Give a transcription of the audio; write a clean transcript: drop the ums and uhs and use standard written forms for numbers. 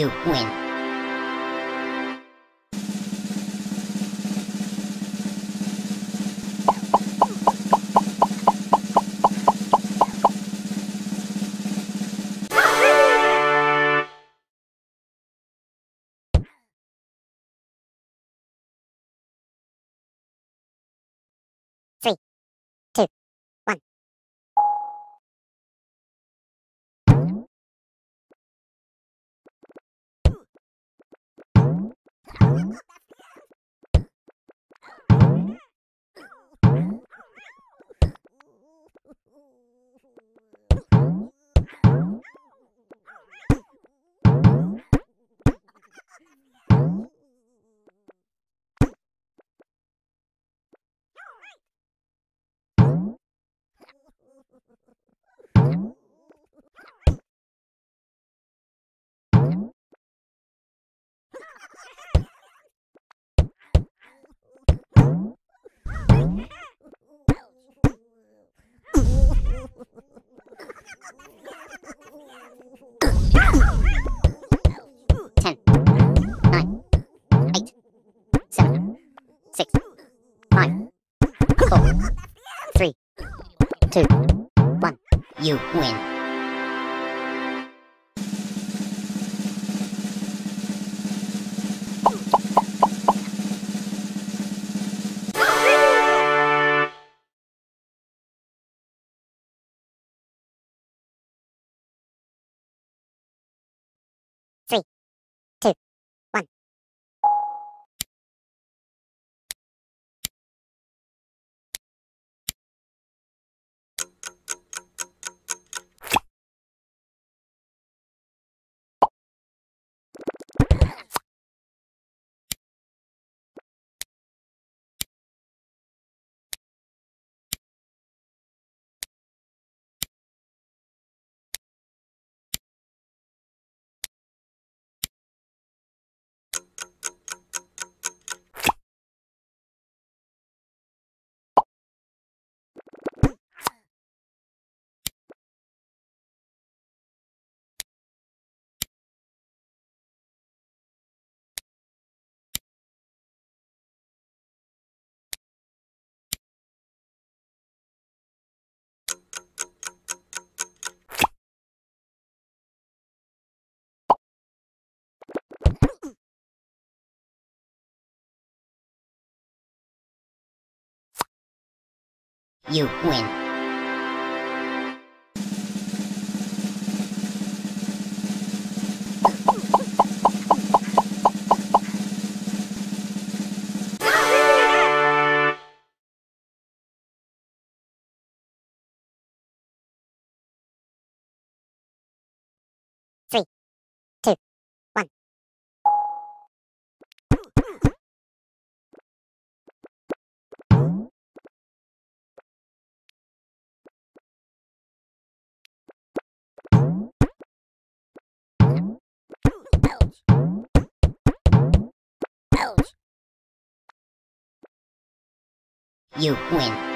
You win. You win. You win. You win.